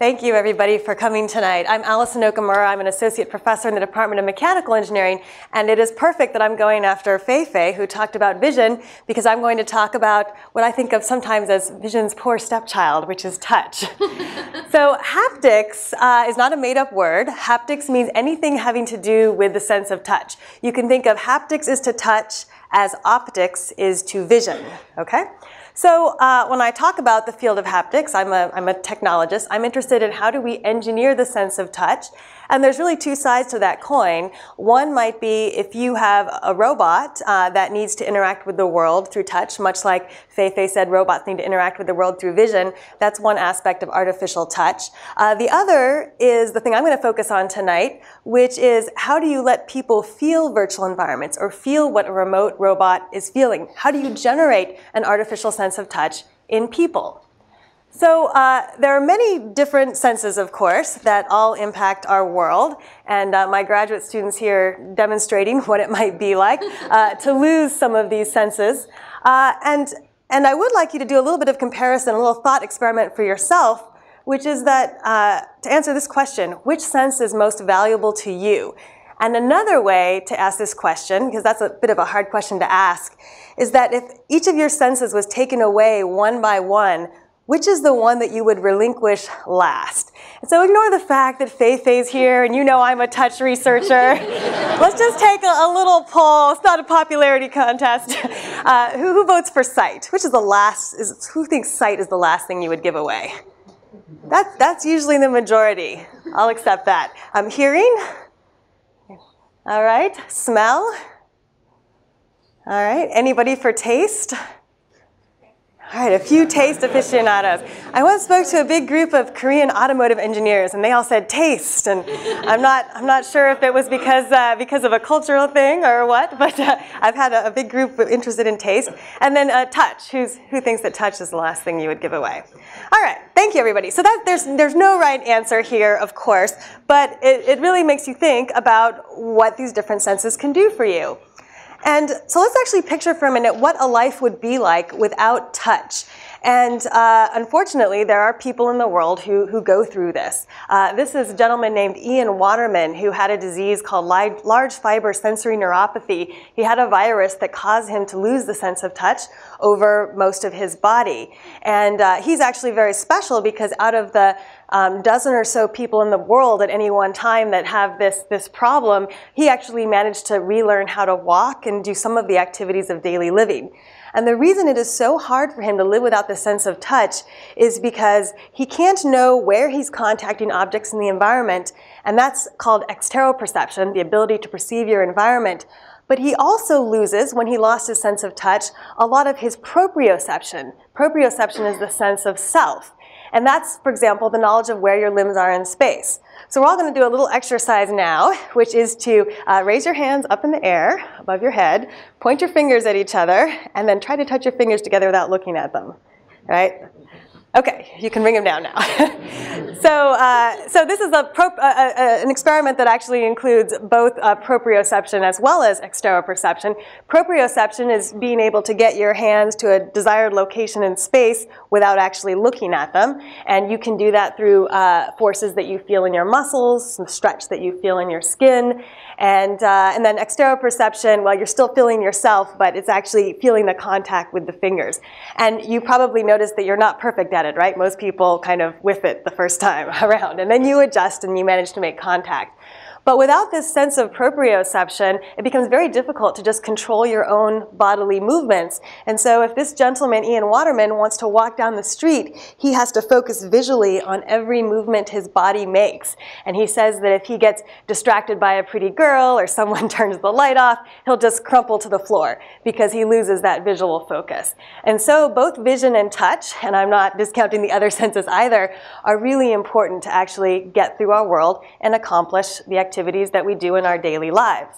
Thank you, everybody, for coming tonight. I'm Alison Okamura. I'm an associate professor in the Department of Mechanical Engineering, and it is perfect that I'm going after Fei-Fei, who talked about vision, because I'm going to talk about what I think of sometimes as vision's poor stepchild, which is touch. So haptics is not a made-up word. Haptics means anything having to do with the sense of touch. You can think of haptics is to touch as optics is to vision, okay? So when I talk about the field of haptics, I'm a technologist. I'm interested in how do we engineer the sense of touch. And there's really two sides to that coin. One might be if you have a robot that needs to interact with the world through touch, much like Fei-Fei said robots need to interact with the world through vision. That's one aspect of artificial touch. The other is the thing I'm going to focus on tonight, which is how do you let people feel virtual environments or feel what a remote robot is feeling? How do you generate an artificial sense of touch in people? So there are many different senses, of course, that all impact our world. And my graduate students here demonstrating what it might be like to lose some of these senses. And I would like you to do a little bit of comparison, a little thought experiment for yourself, which is that to answer this question, which sense is most valuable to you? And another way to ask this question, because that's a bit of a hard question to ask, is that if each of your senses was taken away one by one, which is the one that you would relinquish last? And so ignore the fact that Fei-Fei's here, and you know I'm a touch researcher. Let's just take a little poll. It's not a popularity contest. Who votes for sight? Which is the last, who thinks sight is the last thing you would give away? That's usually the majority. I'll accept that. Hearing? All right. Smell? All right. Anybody for taste? All right, a few taste aficionados. I once spoke to a big group of Korean automotive engineers, and they all said taste. And I'm not sure if it was because of a cultural thing or what, but I've had a big group interested in taste. And then touch. Who thinks that touch is the last thing you would give away? All right, thank you, everybody. So there's no right answer here, of course, but it really makes you think about what these different senses can do for you. And so let's actually picture for a minute what a life would be like without touch. And unfortunately, there are people in the world who go through this. This is a gentleman named Ian Waterman who had a disease called large fiber sensory neuropathy. He had a virus that caused him to lose the sense of touch over most of his body. And he's actually very special because out of the dozen or so people in the world at any one time that have this problem, he actually managed to relearn how to walk and do some of the activities of daily living. And the reason it is so hard for him to live without the sense of touch is because he can't know where he's contacting objects in the environment, and that's called exteroperception, the ability to perceive your environment. But he also loses, when he lost his sense of touch, a lot of his proprioception. Proprioception is the sense of self. And that's, for example, the knowledge of where your limbs are in space. So we're all going to do a little exercise now, which is to raise your hands up in the air above your head, point your fingers at each other, and then try to touch your fingers together without looking at them, right? Okay, you can bring them down now. So this is an experiment that actually includes both proprioception as well as exteroperception. Proprioception is being able to get your hands to a desired location in space without actually looking at them. And you can do that through forces that you feel in your muscles, some stretch that you feel in your skin. And then exteroperception, well, you're still feeling yourself, but it's actually feeling the contact with the fingers. And you probably noticed that you're not perfect at it, right? Most people kind of whiff it the first time around, and then you adjust and you manage to make contact. But without this sense of proprioception, it becomes very difficult to just control your own bodily movements. And so if this gentleman, Ian Waterman, wants to walk down the street, he has to focus visually on every movement his body makes. And he says that if he gets distracted by a pretty girl or someone turns the light off, he'll just crumple to the floor because he loses that visual focus. And so both vision and touch, and I'm not discounting the other senses either, are really important to actually get through our world and accomplish the activities that we do in our daily lives.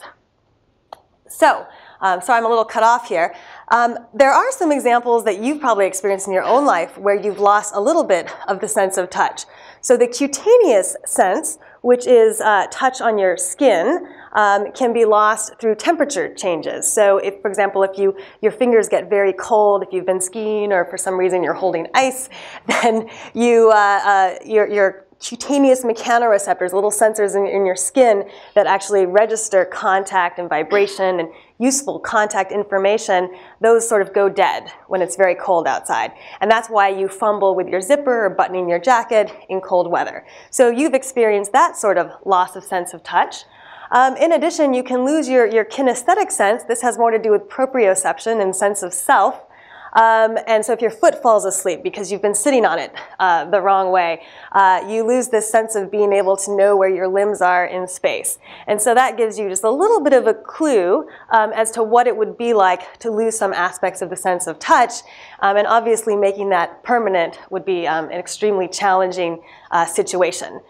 So, sorry, I'm a little cut off here. There are some examples that you've probably experienced in your own life where you've lost a little bit of the sense of touch. So the cutaneous sense, which is touch on your skin, can be lost through temperature changes. So if, for example, if your fingers get very cold, if you've been skiing or for some reason you're holding ice, then your cutaneous mechanoreceptors, little sensors in your skin that actually register contact and vibration and useful contact information, those sort of go dead when it's very cold outside. And that's why you fumble with your zipper or buttoning your jacket in cold weather. So you've experienced that sort of loss of sense of touch. In addition, you can lose your kinesthetic sense. This has more to do with proprioception and sense of self. And so if your foot falls asleep because you've been sitting on it the wrong way, you lose this sense of being able to know where your limbs are in space. And so that gives you just a little bit of a clue as to what it would be like to lose some aspects of the sense of touch. And obviously making that permanent would be an extremely challenging situation.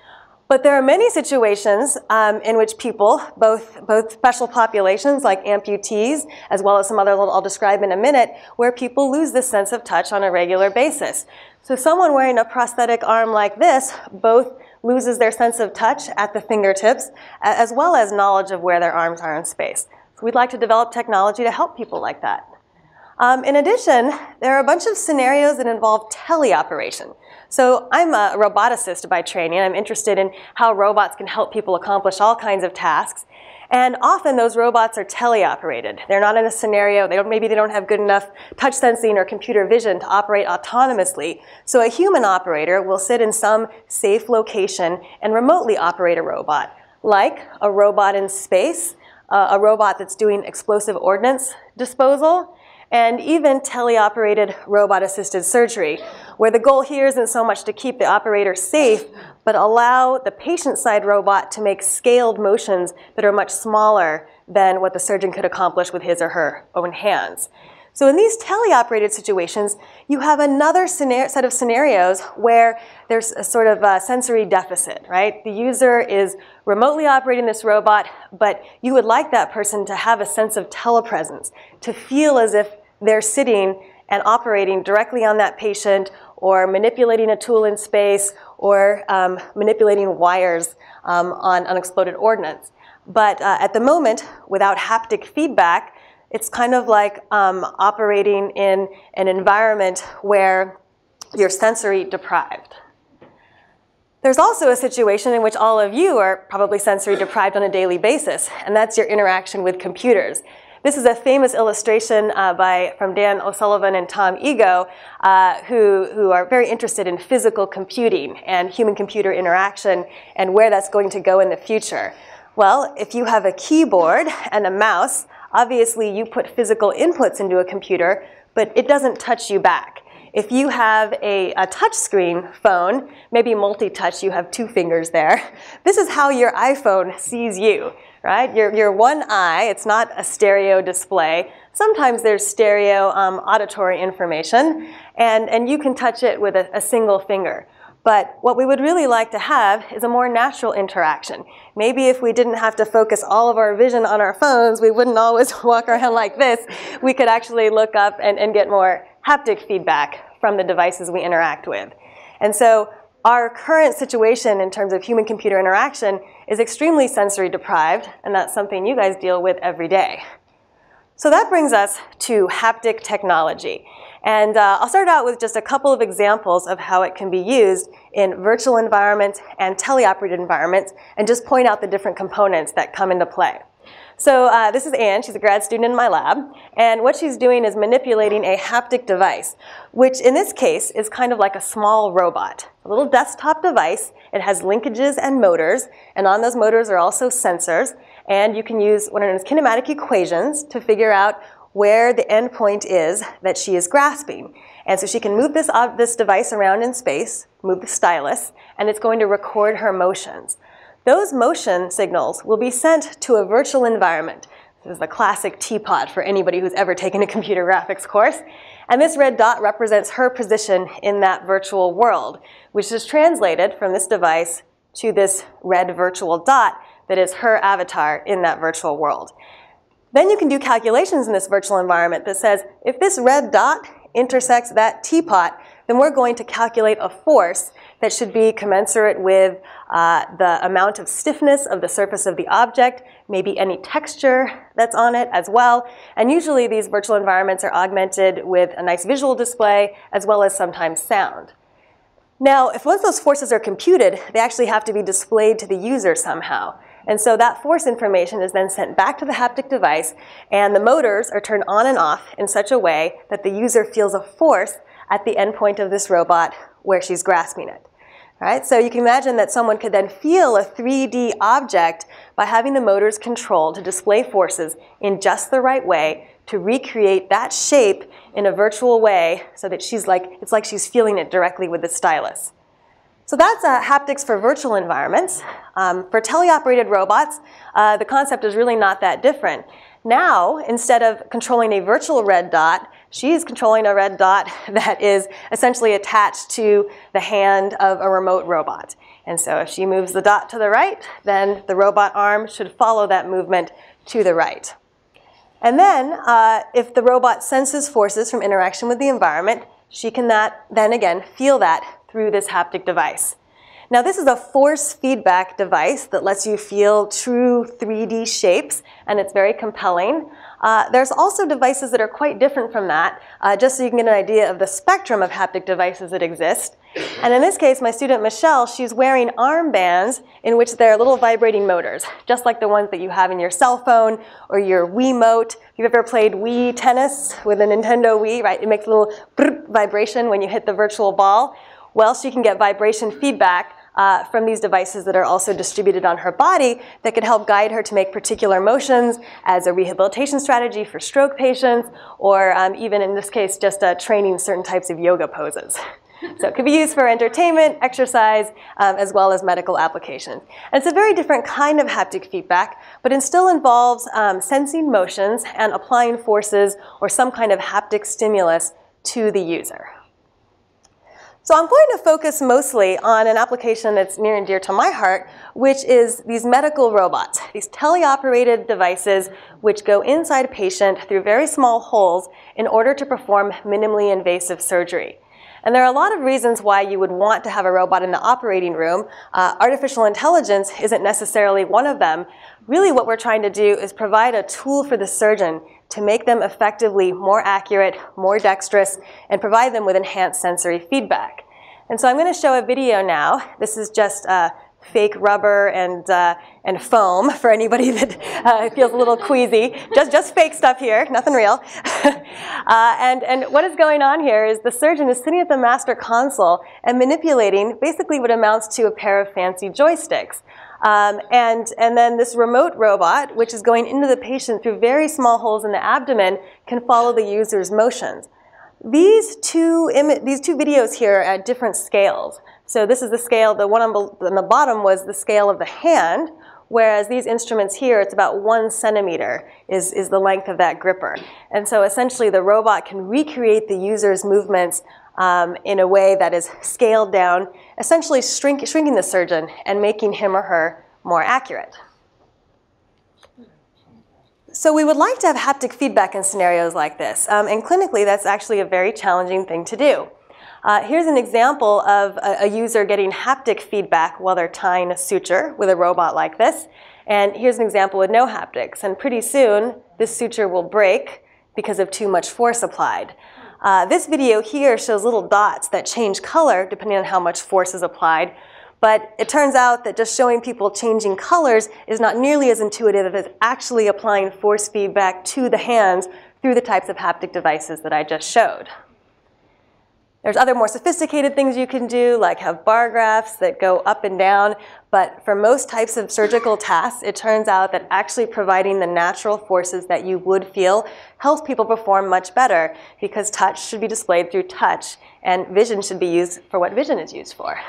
But there are many situations in which people, both special populations like amputees, as well as some other little I'll describe in a minute, where people lose this sense of touch on a regular basis. So someone wearing a prosthetic arm like this both loses their sense of touch at the fingertips, as well as knowledge of where their arms are in space. So we'd like to develop technology to help people like that. In addition, there are a bunch of scenarios that involve teleoperation. So I'm a roboticist by training. I'm interested in how robots can help people accomplish all kinds of tasks. And often those robots are teleoperated. They're not in a scenario. Maybe they don't have good enough touch sensing or computer vision to operate autonomously. So a human operator will sit in some safe location and remotely operate a robot, like a robot in space, a robot that's doing explosive ordnance disposal, and even teleoperated robot-assisted surgery, where the goal here isn't so much to keep the operator safe, but allow the patient-side robot to make scaled motions that are much smaller than what the surgeon could accomplish with his or her own hands. So in these teleoperated situations, you have another set of scenarios where there's a sort of a sensory deficit, right? The user is remotely operating this robot, but you would like that person to have a sense of telepresence, to feel as if they're sitting and operating directly on that patient, or manipulating a tool in space, or manipulating wires on unexploded ordnance. But at the moment, without haptic feedback, it's kind of like operating in an environment where you're sensory deprived. There's also a situation in which all of you are probably sensory deprived on a daily basis, and that's your interaction with computers. This is a famous illustration from Dan O'Sullivan and Tom Ego, who are very interested in physical computing and human-computer interaction and where that's going to go in the future. Well, if you have a keyboard and a mouse, obviously you put physical inputs into a computer, but it doesn't touch you back. If you have a touchscreen phone, maybe multi-touch, you have two fingers there. This is how your iPhone sees you, right? Your one eye, it's not a stereo display. Sometimes there's stereo auditory information, and you can touch it with a single finger. But what we would really like to have is a more natural interaction. Maybe if we didn't have to focus all of our vision on our phones, we wouldn't always walk around like this. We could actually look up and get more haptic feedback from the devices we interact with. And so our current situation in terms of human-computer interaction is extremely sensory deprived, and that's something you guys deal with every day. So that brings us to haptic technology. And I'll start out with just a couple of examples of how it can be used in virtual environments and teleoperated environments, and just point out the different components that come into play. So this is Anne. She's a grad student in my lab. And what she's doing is manipulating a haptic device, which in this case is kind of like a small robot, a little desktop device. It has linkages and motors. And on those motors are also sensors. And you can use what are known as kinematic equations to figure out where the endpoint is that she is grasping. And so she can move this device around in space, move the stylus, and it's going to record her motions. Those motion signals will be sent to a virtual environment. This is the classic teapot for anybody who's ever taken a computer graphics course. And this red dot represents her position in that virtual world, which is translated from this device to this red virtual dot that is her avatar in that virtual world. Then you can do calculations in this virtual environment that says, if this red dot intersects that teapot, then we're going to calculate a force that should be commensurate with the amount of stiffness of the surface of the object, maybe any texture that's on it as well. And usually these virtual environments are augmented with a nice visual display, as well as sometimes sound. Now, if once those forces are computed, they actually have to be displayed to the user somehow. And so that force information is then sent back to the haptic device, and the motors are turned on and off in such a way that the user feels a force at the end point of this robot where she's grasping it. All right? So you can imagine that someone could then feel a 3D object by having the motors controlled to display forces in just the right way to recreate that shape in a virtual way so that she's like, it's like she's feeling it directly with the stylus. So that's haptics for virtual environments. For teleoperated robots, the concept is really not that different. Now, instead of controlling a virtual red dot, she's controlling a red dot that is essentially attached to the hand of a remote robot. And so if she moves the dot to the right, then the robot arm should follow that movement to the right. And then if the robot senses forces from interaction with the environment, she can then again feel that through this haptic device. Now, this is a force feedback device that lets you feel true 3D shapes, and it's very compelling. There's also devices that are quite different from that, just so you can get an idea of the spectrum of haptic devices that exist. And in this case, my student Michelle, she's wearing armbands in which there are little vibrating motors, just like the ones that you have in your cell phone or your Wiimote. If you've ever played Wii tennis with a Nintendo Wii, right? It makes a little vibration when you hit the virtual ball. Well, she can get vibration feedback from these devices that are also distributed on her body that could help guide her to make particular motions as a rehabilitation strategy for stroke patients, or even in this case, just training certain types of yoga poses. So it could be used for entertainment, exercise, as well as medical applications. And it's a very different kind of haptic feedback, but it still involves sensing motions and applying forces or some kind of haptic stimulus to the user. So I'm going to focus mostly on an application that's near and dear to my heart, which is these medical robots, these teleoperated devices which go inside a patient through very small holes in order to perform minimally invasive surgery. And there are a lot of reasons why you would want to have a robot in the operating room. Artificial intelligence isn't necessarily one of them. Really what we're trying to do is provide a tool for the surgeon to make them effectively more accurate, more dexterous, and provide them with enhanced sensory feedback. And so I'm going to show a video now. This is just fake rubber and foam for anybody that feels a little queasy. Just fake stuff here, nothing real. And what is going on here is the surgeon is sitting at the master console and manipulating basically what amounts to a pair of fancy joysticks. And then this remote robot, which is going into the patient through very small holes in the abdomen, can follow the user's motions. These two videos here are at different scales. So this is the scale, the one on the bottom was the scale of the hand, whereas these instruments here, it's about 1 centimeter is the length of that gripper. And so essentially the robot can recreate the user's movements in a way that is scaled down, essentially shrinking the surgeon and making him or her more accurate. So we would like to have haptic feedback in scenarios like this, and clinically that's actually a very challenging thing to do. Here's an example of a user getting haptic feedback while they're tying a suture with a robot like this. And here's an example with no haptics. And pretty soon, this suture will break because of too much force applied. This video here shows little dots that change color depending on how much force is applied. But it turns out that just showing people changing colors is not nearly as intuitive as actually applying force feedback to the hands through the types of haptic devices that I just showed. There's other more sophisticated things you can do, like have bar graphs that go up and down. But for most types of surgical tasks, it turns out that actually providing the natural forces that you would feel helps people perform much better, because touch should be displayed through touch, and vision should be used for what vision is used for.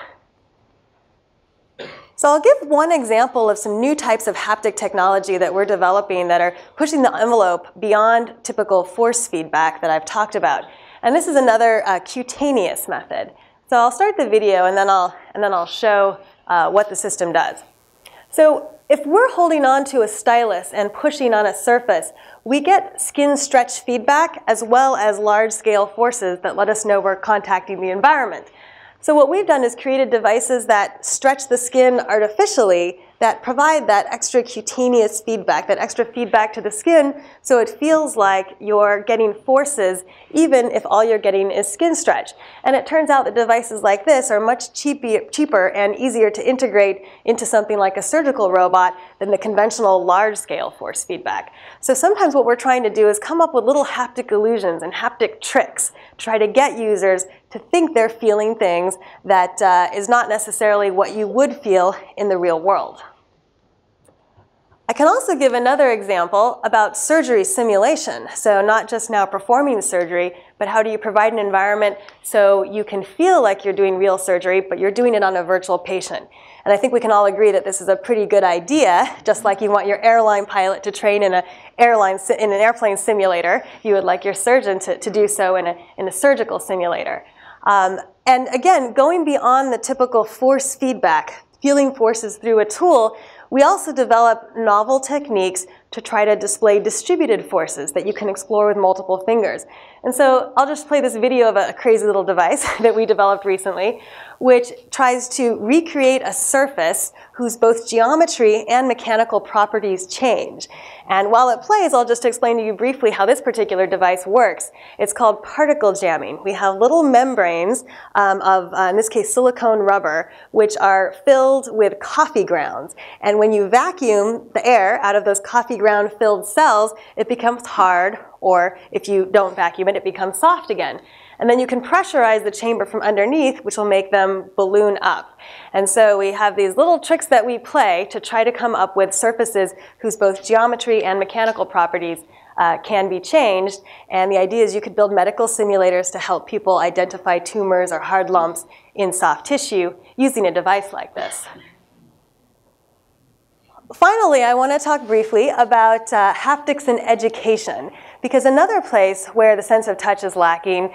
So I'll give one example of some new types of haptic technology that we're developing that are pushing the envelope beyond typical force feedback that I've talked about. And this is another cutaneous method. So I'll start the video and then I'll show what the system does. So if we're holding on to a stylus and pushing on a surface, we get skin stretch feedback as well as large-scale forces that let us know we're contacting the environment. So what we've done is created devices that stretch the skin artificially that provide that extra cutaneous feedback, that extra feedback to the skin, so it feels like you're getting forces even if all you're getting is skin stretch. And it turns out that devices like this are much cheaper and easier to integrate into something like a surgical robot than the conventional large-scale force feedback. So sometimes what we're trying to do is come up with little haptic illusions and haptic tricks to try to get users to think they're feeling things that is not necessarily what you would feel in the real world. I can also give another example about surgery simulation. So not just now performing surgery, but how do you provide an environment so you can feel like you're doing real surgery, but you're doing it on a virtual patient. And I think we can all agree that this is a pretty good idea, just like you want your airline pilot to train in an airplane simulator. You would like your surgeon to do so in a surgical simulator. And again, going beyond the typical force feedback, feeling forces through a tool, we also develop novel techniques to try to display distributed forces that you can explore with multiple fingers. And so I'll just play this video of a crazy little device that we developed recently, which tries to recreate a surface whose both geometry and mechanical properties change. And while it plays, I'll just explain to you briefly how this particular device works. It's called particle jamming. We have little membranes of, in this case, silicone rubber, which are filled with coffee grounds. And when you vacuum the air out of those coffee ground-filled cells, it becomes hard, or if you don't vacuum it, it becomes soft again. And then you can pressurize the chamber from underneath, which will make them balloon up. And so we have these little tricks that we play to try to come up with surfaces whose both geometry and mechanical properties can be changed. And the idea is you could build medical simulators to help people identify tumors or hard lumps in soft tissue using a device like this. Finally, I want to talk briefly about haptics in education, because another place where the sense of touch is lacking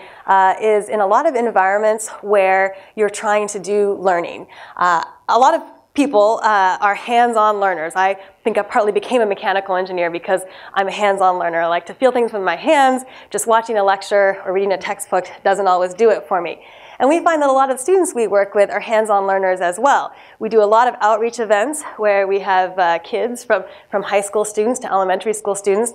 is in a lot of environments where you're trying to do learning. A lot of people are hands-on learners. I think I partly became a mechanical engineer because I'm a hands-on learner. I like to feel things with my hands. Just watching a lecture or reading a textbook doesn't always do it for me. And we find that a lot of students we work with are hands-on learners as well. We do a lot of outreach events where we have kids from high school students to elementary school students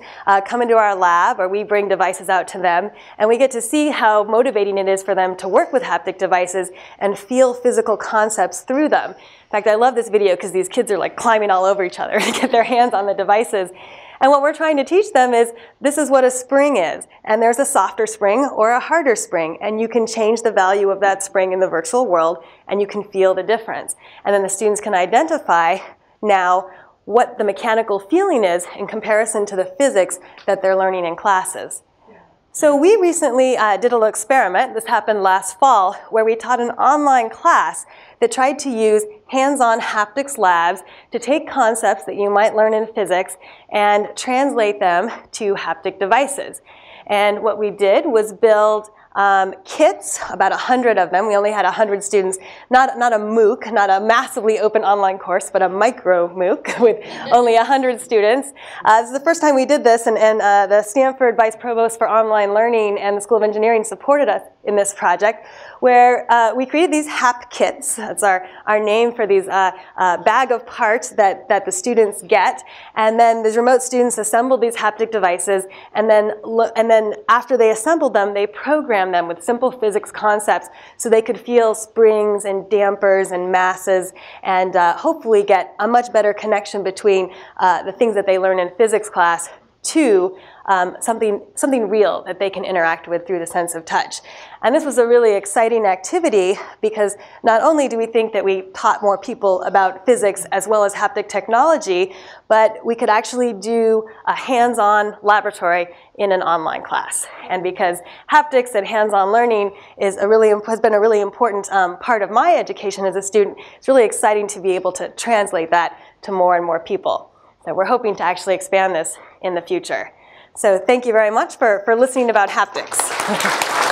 come into our lab, or we bring devices out to them, and we get to see how motivating it is for them to work with haptic devices and feel physical concepts through them. In fact, I love this video because these kids are like climbing all over each other to get their hands on the devices. And what we're trying to teach them is this is what a spring is. And there's a softer spring or a harder spring. And you can change the value of that spring in the virtual world, and you can feel the difference. And then the students can identify now what the mechanical feeling is in comparison to the physics that they're learning in classes. So we recently did a little experiment, this happened last fall, where we taught an online class that tried to use hands-on haptics labs to take concepts that you might learn in physics and translate them to haptic devices. And what we did was build kits, about 100 of them. We only had 100 students, not a MOOC, not a massively open online course, but a micro MOOC with only 100 students. This is the first time we did this, and the Stanford Vice Provost for Online Learning and the School of Engineering supported us in this project, where we created these hap kits. That's our name for these bag of parts that the students get. And then these remote students assembled these haptic devices, and then after they assembled them, they programmed them with simple physics concepts so they could feel springs and dampers and masses, and hopefully get a much better connection between the things that they learn in physics class to something real that they can interact with through the sense of touch. And this was a really exciting activity because not only do we think that we taught more people about physics as well as haptic technology, but we could actually do a hands-on laboratory in an online class. And because haptics and hands-on learning has been a really important part of my education as a student, it's really exciting to be able to translate that to more and more people. So we're hoping to actually expand this in the future. So thank you very much for listening about haptics.